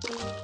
Fantastic!